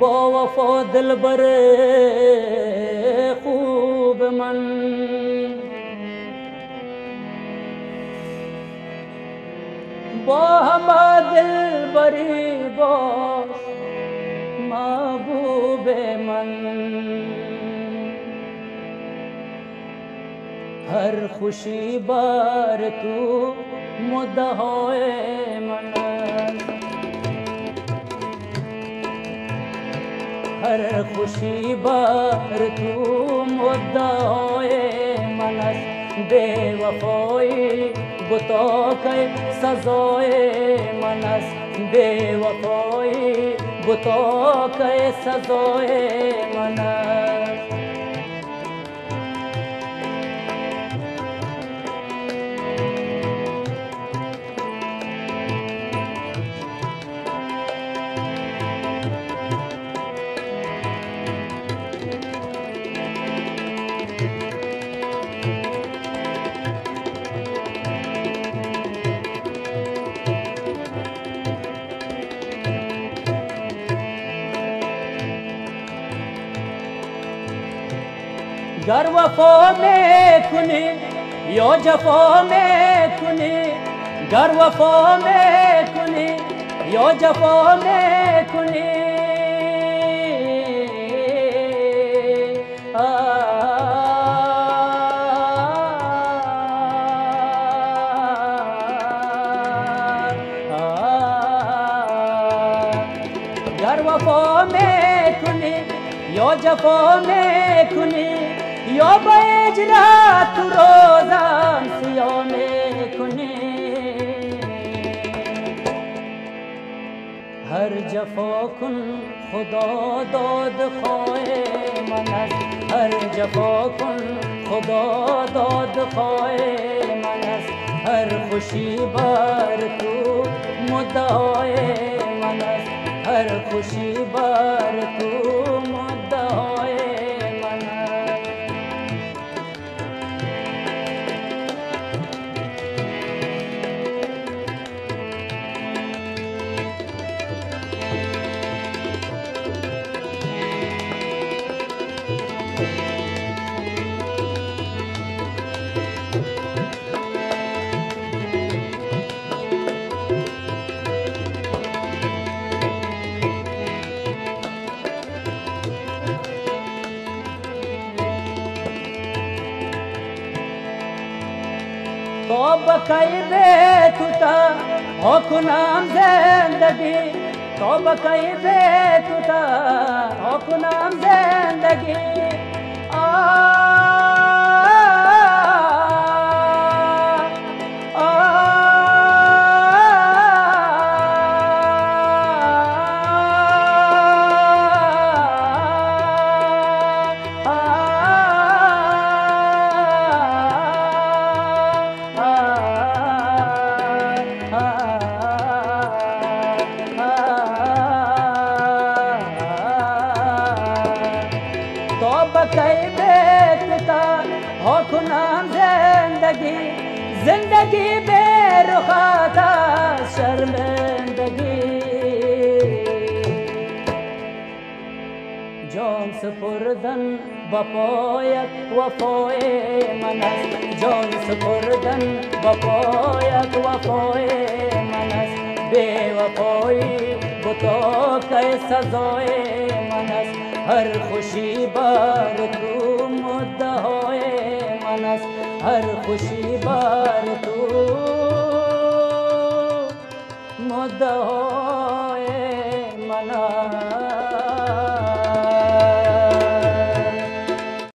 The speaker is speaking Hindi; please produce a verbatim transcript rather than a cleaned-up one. बोवफो दिलबर खूब मन बो हम दिलबरी बो महबूबे मन हर खुशी बार तू मुदहोए मन हर खुशी बार तू मुद्दा होए मनस बेवफोई बुतो के सजोए मनस बेवफोई बुतो के सजोए मनस गर वफो में खुनी यो जफो में खुनी गर वफो में खुनी यो जफो में खुनी आ, आ, आ, गर वफो में खुनी यो जफो में खुनी यो बेजरात रोजाम सियो में खुनी हर जफो खुन खुदा दाद खोए मनस हर जफो खुन खुदा दाद खोए मनस हर खुशी बार तू मुद्दा होए मनस हर खुशी बार तू मुद्दा होए कई बे तुता हो खुनाम जिंदगी तो बकई बे तुता हो खुनाम जिंदगी आ जिंदगी बेरुखा था शर्मिंदगी जोन सुपुर्दन बपोयक वफोए मनस जोन सुपुर्दन बपोयक वफोए मनस बेवफोई बुतो के सजोए मनस हर खुशी बार तू मुद्दा होए मनस हर खुशी बार तू मुद्दा हो।